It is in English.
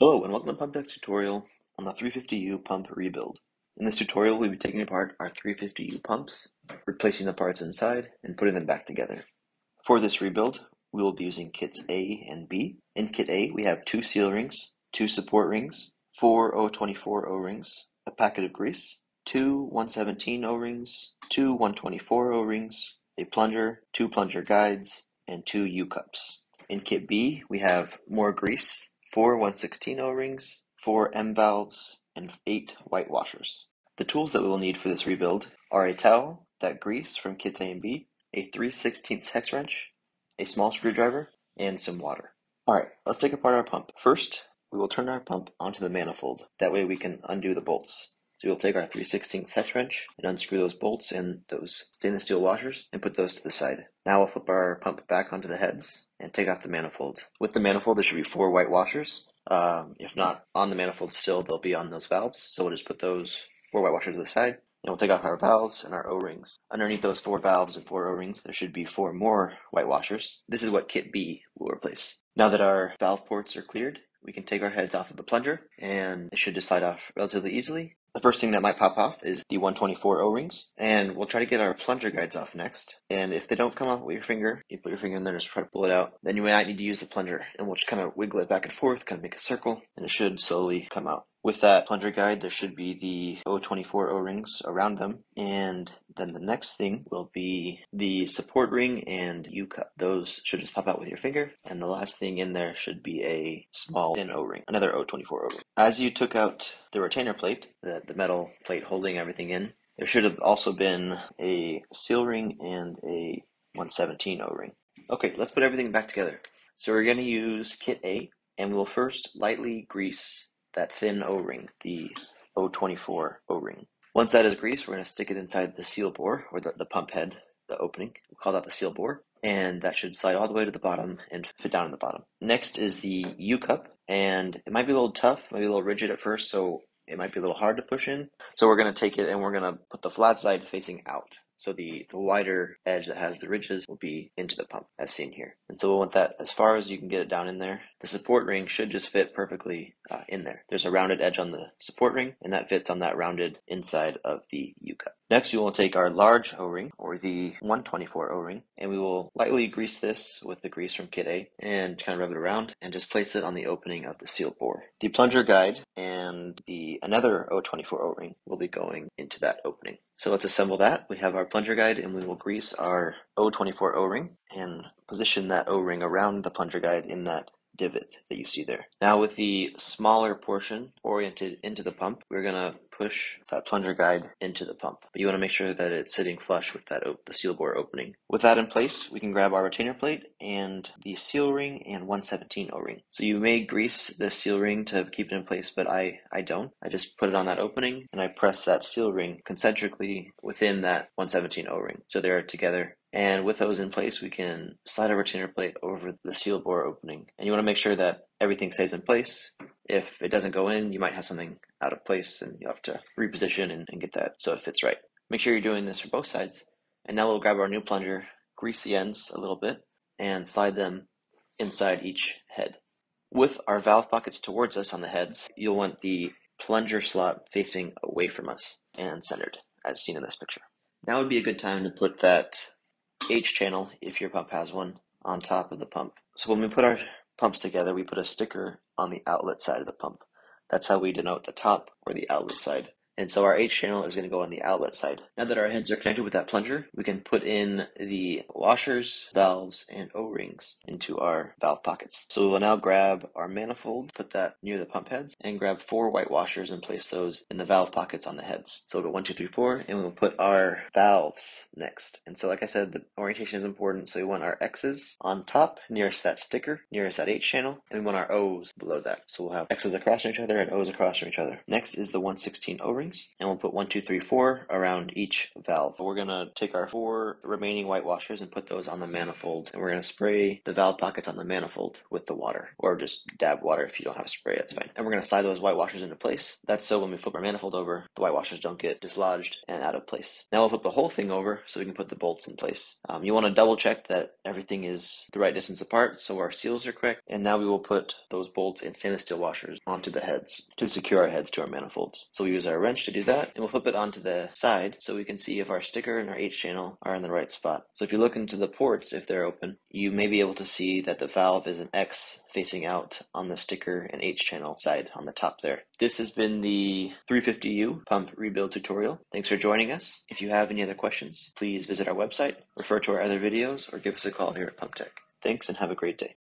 Hello and welcome to Pumptec's tutorial on the 350U pump rebuild. In this tutorial we'll be taking apart our 350U pumps, replacing the parts inside, and putting them back together. For this rebuild we will be using kits A and B. In kit A we have 2 seal rings, 2 support rings, 4 024 O-rings, a packet of grease, 2 117 O-rings, 2 124 O-rings, a plunger, 2 plunger guides, and 2 U-cups. In kit B we have more grease, 4 116 O-rings, 4 M-valves, and 8 white washers. The tools that we will need for this rebuild are a towel, that grease from kits A and B, a 3/16 hex wrench, a small screwdriver, and some water. Alright, let's take apart our pump. First, we will turn our pump onto the manifold. That way we can undo the bolts. So we'll take our 3/16 hex wrench and unscrew those bolts and those stainless steel washers and put those to the side. Now we'll flip our pump back onto the heads and take off the manifold. With the manifold there should be 4 white washers. If not on the manifold still, they'll be on those valves. So we'll just put those 4 white washers to the side and we'll take off our valves and our O-rings. Underneath those 4 valves and 4 O-rings there should be 4 more white washers. This is what kit B will replace. Now that our valve ports are cleared, we can take our heads off of the plunger and it should just slide off relatively easily. The first thing that might pop off is the 124 O-rings, and we'll try to get our plunger guides off next. And if they don't come off with your finger, you put your finger in there and just try to pull it out. Then you might need to use the plunger, and we'll just kind of wiggle it back and forth, kind of make a circle, and it should slowly come out. With that plunger guide, there should be the 024 O-rings around them, and then the next thing will be the support ring and U-cup. Those should just pop out with your finger, and the last thing in there should be a small thin O-ring, another 024 O-ring. As you took out the retainer plate, the metal plate holding everything in, there should have also been a seal ring and a 117 O-ring. Okay, let's put everything back together. So we're going to use kit A, and we'll first lightly grease that thin O-ring, the 024 O-ring. Once that is greased, we're going to stick it inside the seal bore, or the pump head, the opening. We'll call that the seal bore, and that should slide all the way to the bottom and fit down in the bottom. Next is the U-cup, and it might be a little tough, maybe a little rigid at first, so it might be a little hard to push in. So we're going to take it and we're going to put the flat side facing out. So the wider edge that has the ridges will be into the pump, as seen here. And so we'll want that as far as you can get it down in there. The support ring should just fit perfectly in there. There's a rounded edge on the support ring, and that fits on that rounded inside of the U-cup. Next, we will take our large O-ring, or the 124 O-ring, and we will lightly grease this with the grease from kit A, and kind of rub it around, and just place it on the opening of the seal bore. The plunger guide and another 024 O-ring will be going into that opening. So let's assemble that. We have our plunger guide and we will grease our 024 O-ring and position that O-ring around the plunger guide in that divot that you see there. Now with the smaller portion oriented into the pump, we're going to push that plunger guide into the pump. But you want to make sure that it's sitting flush with that the seal bore opening. With that in place, we can grab our retainer plate and the seal ring and 117 O-ring. So you may grease the seal ring to keep it in place, but I don't. I just put it on that opening and I press that seal ring concentrically within that 117 O-ring. So they're together. And with those in place, we can slide our retainer plate over the seal bore opening. And you want to make sure that everything stays in place. If it doesn't go in, you might have something out of place and you'll have to reposition and get that so it fits right. Make sure you're doing this for both sides. And now we'll grab our new plunger, grease the ends a little bit, and slide them inside each head. With our valve pockets towards us on the heads, you'll want the plunger slot facing away from us and centered, as seen in this picture. Now would be a good time to put that H channel, if your pump has one, on top of the pump. So when we put our pumps together, we put a sticker on the outlet side of the pump. That's how we denote the top or the outlet side. And so our H channel is going to go on the outlet side. Now that our heads are connected with that plunger, we can put in the washers, valves, and O-rings into our valve pockets. So we will now grab our manifold, put that near the pump heads, and grab 4 white washers and place those in the valve pockets on the heads. So we'll go 1, 2, 3, 4, and we'll put our valves next. And so like I said, the orientation is important, so we want our X's on top, nearest that sticker, nearest that H channel, and we want our O's below that. So we'll have X's across from each other and O's across from each other. Next is the 116 O-ring. bearings, and we'll put 1, 2, 3, 4 around each valve. We're going to take our 4 remaining whitewashers and put those on the manifold, and we're going to spray the valve pockets on the manifold with the water, or just dab water if you don't have a spray, that's fine. And we're going to slide those whitewashers into place. That's so when we flip our manifold over, the whitewashers don't get dislodged and out of place. Now we'll flip the whole thing over so we can put the bolts in place. You want to double check that everything is the right distance apart so our seals are correct, and now we will put those bolts in stainless steel washers onto the heads to secure our heads to our manifolds. So we use our wrench to do that, and we'll flip it onto the side so we can see if our sticker and our H channel are in the right spot. So if you look into the ports, if they're open, you may be able to see that the valve is an X facing out on the sticker and H channel side on the top there. This has been the 350U pump rebuild tutorial. Thanks for joining us. If you have any other questions, please visit our website, refer to our other videos, or give us a call here at Pumptec. Thanks and have a great day.